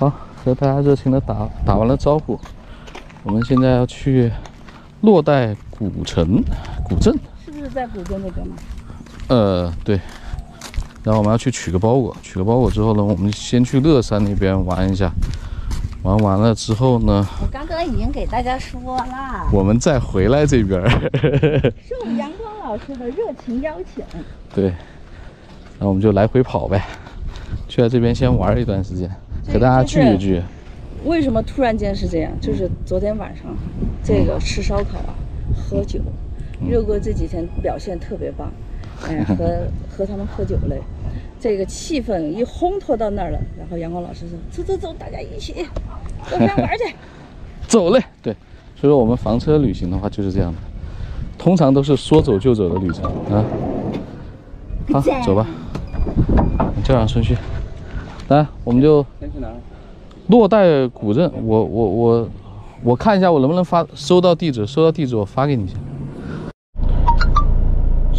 好，和大家热情的打完了招呼，我们现在要去洛带古镇，是不是在古镇那边吗？对。然后我们要去取个包裹，取了包裹之后呢，我们先去乐山那边玩一下，玩完了之后呢，我刚刚已经给大家说了，我们再回来这边。受阳光老师的热情邀请，对，那我们就来回跑呗，去在这边先玩一段时间，给大家聚一聚。为什么突然间是这样？就是昨天晚上这个吃烧烤啊，喝酒，热哥这几天表现特别棒。哎，和他们喝酒嘞，这个气氛一烘托到那儿了。然后阳光老师说：“走，大家一起到山玩去。”走嘞，对。所以说我们房车旅行的话就是这样的，通常都是说走就走的旅程啊。好，走吧，叫上顺序。来，我们就洛带古镇。我看一下我能不能收到地址我发给你一下。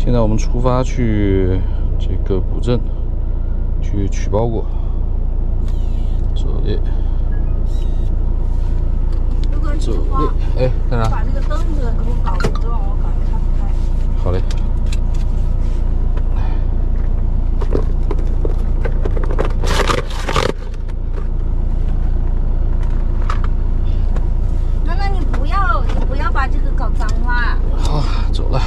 现在我们出发去这个古镇去取包裹。走嘞，走嘞，哎，干啥？把那个凳子给我搞不动，我搞看不开。好嘞。娜娜，你不要把这个搞脏了。好，走了。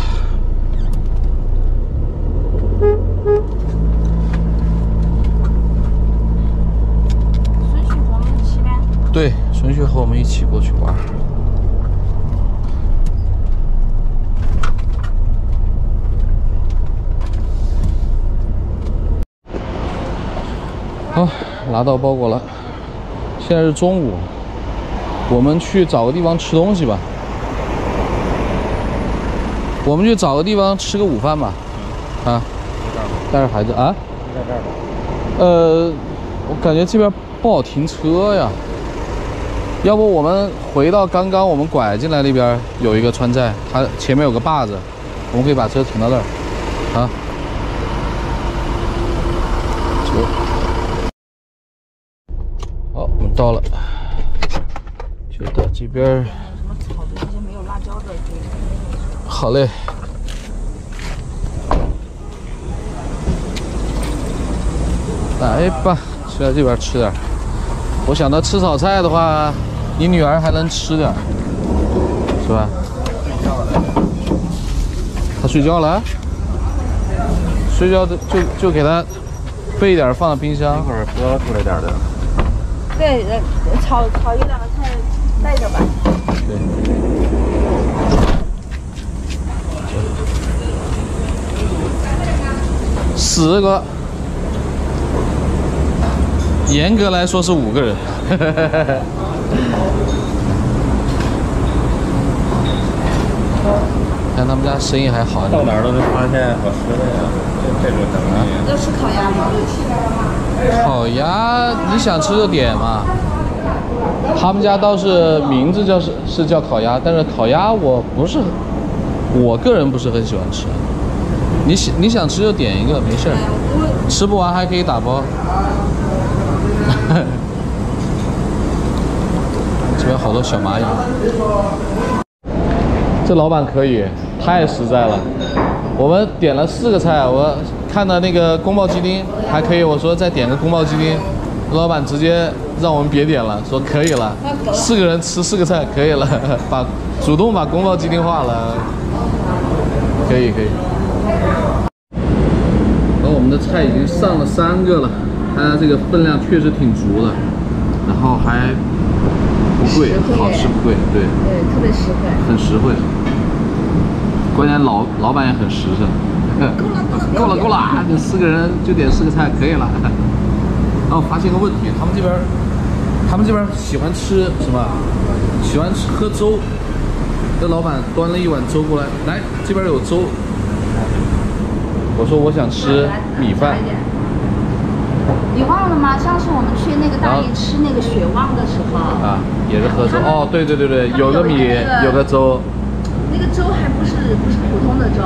对，顺序和我们一起过去玩。好，拿到包裹了。现在是中午，我们去找个地方吃东西吧。我们去找个地方吃个午饭吧。啊，带着孩子啊？在这儿吧。我感觉这边不好停车呀。要不我们回到刚刚我们拐进来那边有一个川寨，它前面有个坝子，我们可以把车停到那儿啊。走，好，我们到了，就到这边。什么炒的那些没有辣椒的？好嘞。来吧，去到这边吃点。我想到吃炒菜的话。你女儿还能吃点，是吧？她睡觉了，睡觉就给她备一点放到冰箱。一会儿多出来点的。对，炒一两个菜带着吧。对。10个，严格来说是5个人。看他们家生意还好，到哪儿都能发现好吃的呀。这种什么？要吃烤鸭吗？烤鸭，你想吃就点嘛。他们家倒是名字是叫烤鸭，但是烤鸭我个人不是很喜欢吃。你想吃就点一个，没事儿。吃不完还可以打包。这边好多小蚂蚁。这老板可以，太实在了。我们点了4个菜，我看到那个宫保鸡丁还可以，我说再点个宫保鸡丁，老板直接让我们别点了，说可以了，4个人吃4个菜可以了，主动把宫保鸡丁化了，可以。然后我们的菜已经上了3个了，它这个分量确实挺足的，然后还。不贵，好吃不贵，对，特别实惠，很实惠。关键老板也很实诚。够了，就4个人就点4个菜可以了。然后发现个问题，他们这边喜欢吃什么？喜欢吃喝粥。那老板端了一碗粥过来，来这边有粥。我说我想吃米饭。你忘了吗？上次我们去那个大理吃那个雪旺的时候啊，也是喝粥哦。对，有个粥，那个粥还不是普通的粥，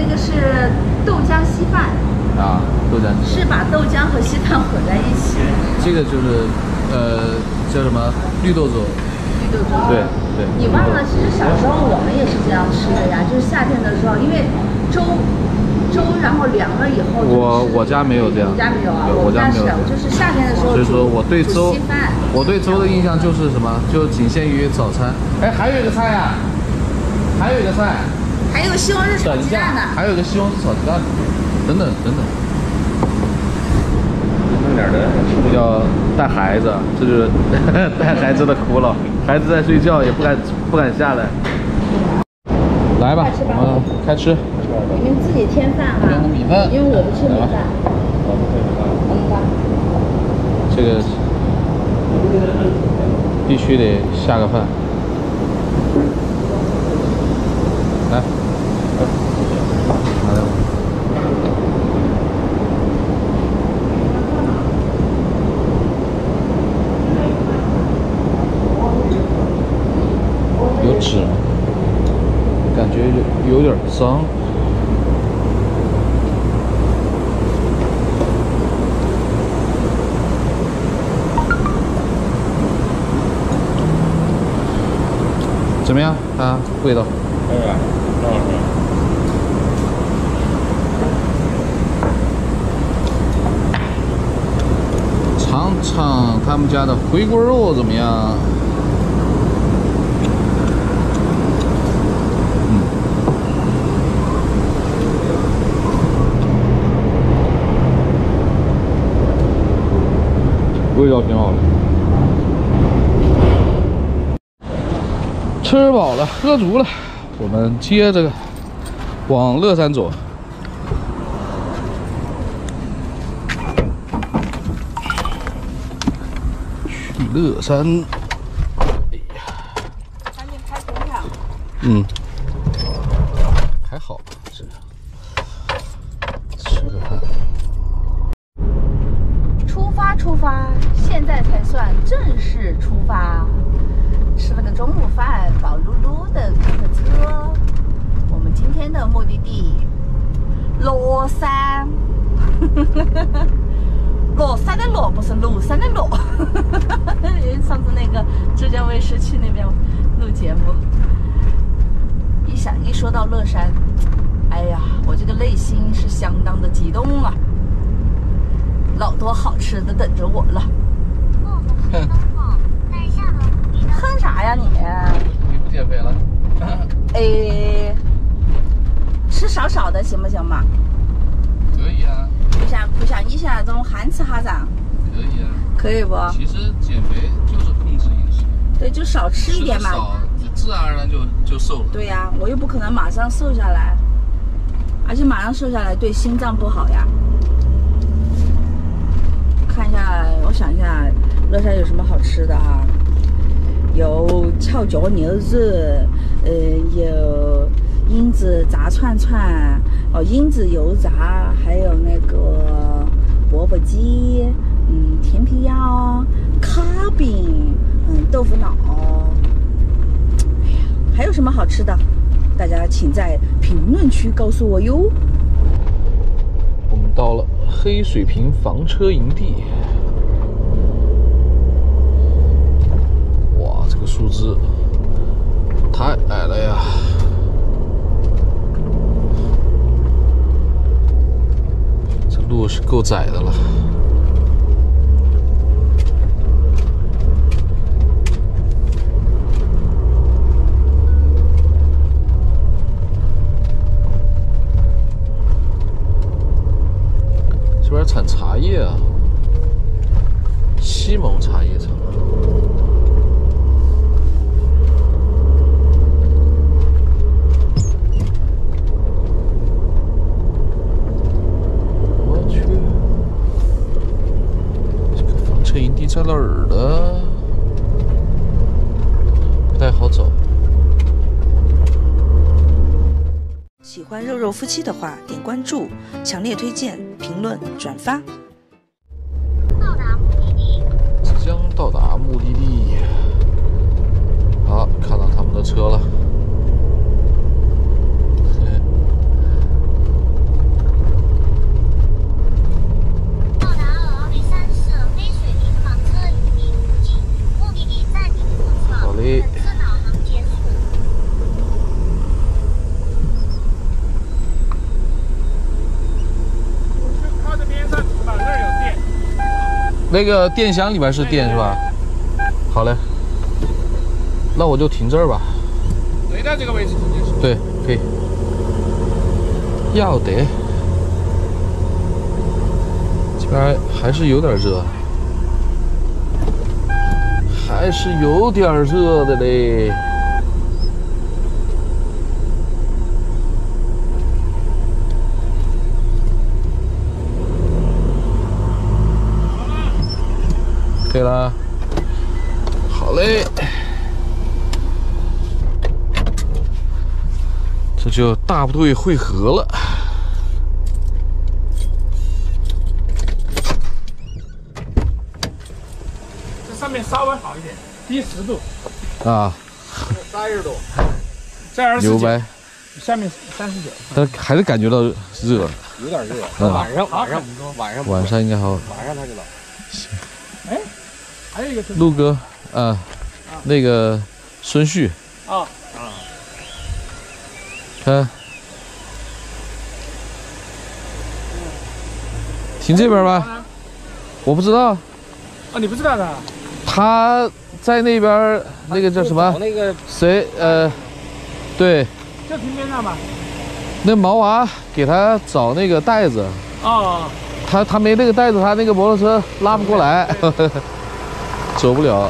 那个是豆浆稀饭啊，豆出的？是把豆浆和稀饭混在一起。这个就是叫什么绿豆粥？绿豆粥。对对。你忘了，其实小时候我们也是这样吃的呀，就是夏天的时候，因为粥，然后凉了以后，我家没有这样，你家没有啊？我家没有，就是夏天的时候。所以说我对粥，的印象就是什么，就仅限于早餐。哎，还有一个菜呀，还有西红柿炒鸡蛋呢，还有个西红柿炒鸡蛋，等等等等。弄点的不叫带孩子，这就是带孩子的苦恼，孩子在睡觉也不敢下来。来吧，我们开吃。你们自己添饭哈，因为我不吃米饭。我不吃米饭。这个必须得下个饭。来，拿来吧。有纸吗？感觉有点脏。 怎么样啊？味道？哎呀，挺好吃。尝尝他们家的回锅肉怎么样？嗯。味道挺好的。 吃饱了，喝足了，我们接着往乐山走。去乐山，哎呀，赶紧拍红票。嗯，还好吧，这吃个饭。出发，出发，现在才算正式出发。 吃了个中午饭，饱噜噜的开个车。我们今天的目的地，乐山。乐山的乐不是庐山的乐。因为上次那个浙江卫视去那边录节目，一说到乐山，哎呀，我这个内心是相当的激动啊！老多好吃的等着我了。哼啥呀你？你不减肥了？哎，吃少少的行不行嘛？可以啊。不像你像那种憨吃哈胀。可以啊。可以不？其实减肥就是控制饮食。对，就少吃一点嘛。少，自然而然就瘦了。对呀、啊，我又不可能马上瘦下来，而且马上瘦下来对心脏不好呀。看一下，我想一下，乐山有什么好吃的啊？ 有翘脚牛肉，有鹰子炸串串，哦，鹰子油炸，还有那个钵钵鸡，嗯，甜皮腰，卡饼，嗯，豆腐脑。哎呀，还有什么好吃的？大家请在评论区告诉我哟。我们到了黑水坪房车营地。 树枝太矮了呀！这路是够窄的了。这边产茶叶啊，西蒙茶叶厂。 在哪儿呢？不太好走。喜欢肉肉夫妻的话，点关注，强烈推荐，评论、转发。到达目的地，即将到达目的地。好，看到他们的车了。那个电箱里边是电是吧？好嘞，那我就停这儿吧。对的，这个位置停就是。对，可以。要得。这边还是有点热，还是有点热的嘞。 对了，好嘞，这就大部队汇合了。这上面稍微好一点，低10度啊，30度，这29，下面39，但还是感觉到热，有点热。晚上应该好，晚上它就冷。行，哎。 陆哥，那个孙旭，看，停这边吧，我不知道，啊，你不知道的，他在那边那个叫什么？那个谁？对，就停边上吧。那毛娃给他找那个袋子，啊，他没那个袋子，他那个摩托车拉不过来。 走不了。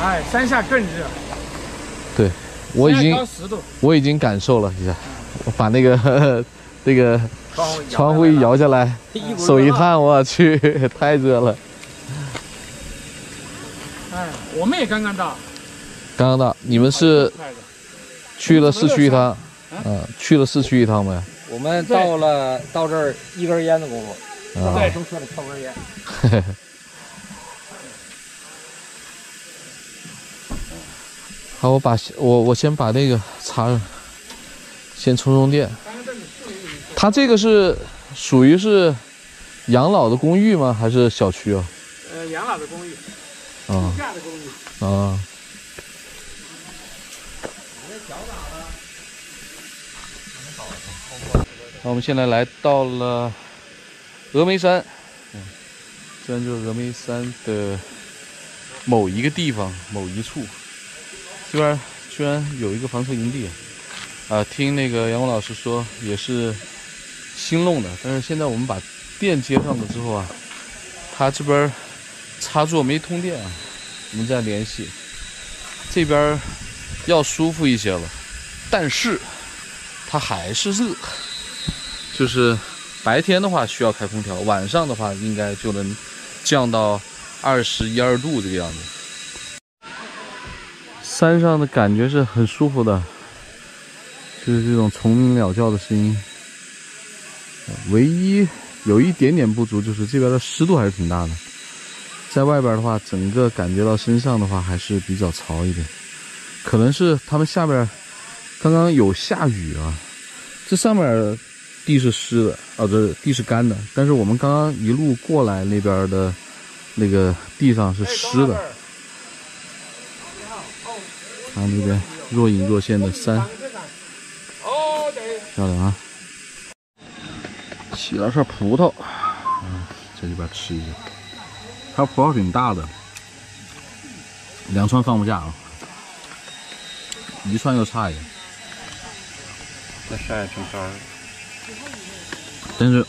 哎，山下更热。对，我已经感受了一下，我把那个那个窗户一摇下来，手一探，我去，太热了。哎，我们也刚刚到。刚刚到，你们是去了市区一趟？嗯，去了市区一趟呗。我们到这儿一根烟的功夫。 在中车里抽根烟。好，我先把那个插上，先充电。它这个是属于是养老的公寓吗？还是小区啊？养老的公寓。啊。度假的公寓。啊。那我们现在来到了。 峨眉山，这就是峨眉山的某一个地方、某一处。这边居然有一个房车营地，啊，听那个杨光老师说也是新弄的，但是现在我们把电接上了之后啊，它这边插座没通电啊，我们再联系。这边要舒服一些了，但是它还是热，就是。 白天的话需要开空调，晚上的话应该就能降到21、22度这个样子。山上的感觉是很舒服的，就是这种虫鸣鸟叫的声音。唯一有一点点不足就是这边的湿度还是挺大的，在外边的话，整个感觉到身上的话还是比较潮一点，可能是他们下边刚刚有下雨啊，这上面。 地是湿的，这地是干的。但是我们刚刚一路过来那边的，那个地上是湿的。看这边若隐若现的山，漂亮啊！起了串葡萄，在这边吃一下。它葡萄挺大的，2串放不下啊，1串又差一点。那晒挺干的。 但是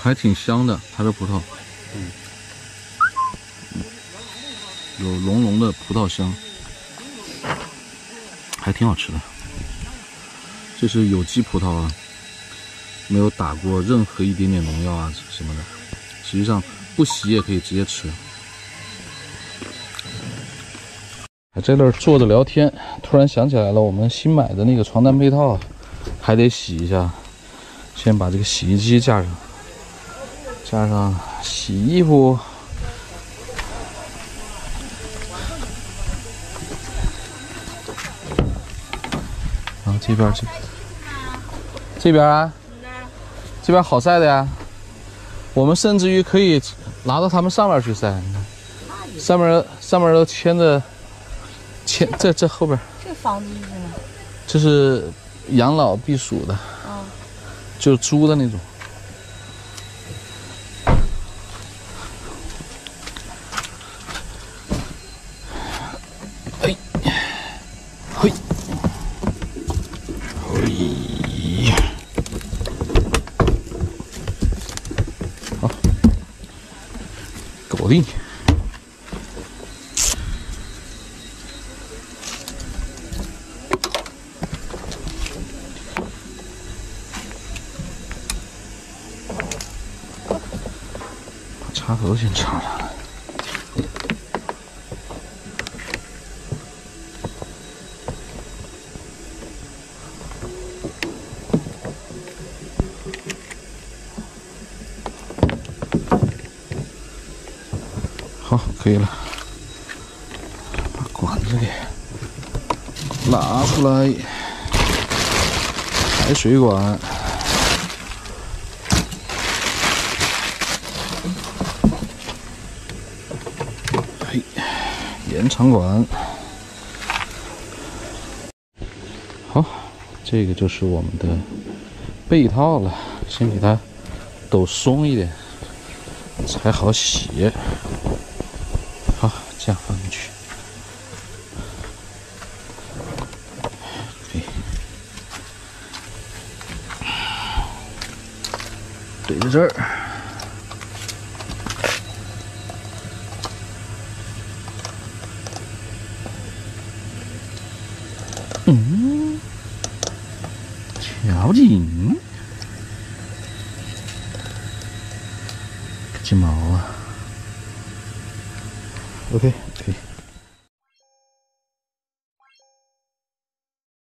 还挺香的，它这葡萄，有浓浓的葡萄香，还挺好吃的。这是有机葡萄啊，没有打过任何一点点农药啊什么的，实际上不洗也可以直接吃。还在那儿坐着聊天，突然想起来了，我们新买的那个床单被套还得洗一下。 先把这个洗衣机架上，加上洗衣服。然后这边这边啊，这边好晒的呀。我们甚至于可以拿到他们上面去晒，你看，上面都牵着，这后边。这房子是什么？这是养老避暑的。 就是租的那种，好，搞定。把插头先插上。 好，可以了，把管子给拿出来，排水管。嘿，延长管。好，这个就是我们的被套了，先给它抖松一点，才好洗。 这样放进去，对，怼在这儿，嗯，调紧，金毛啊。 OK， 可以。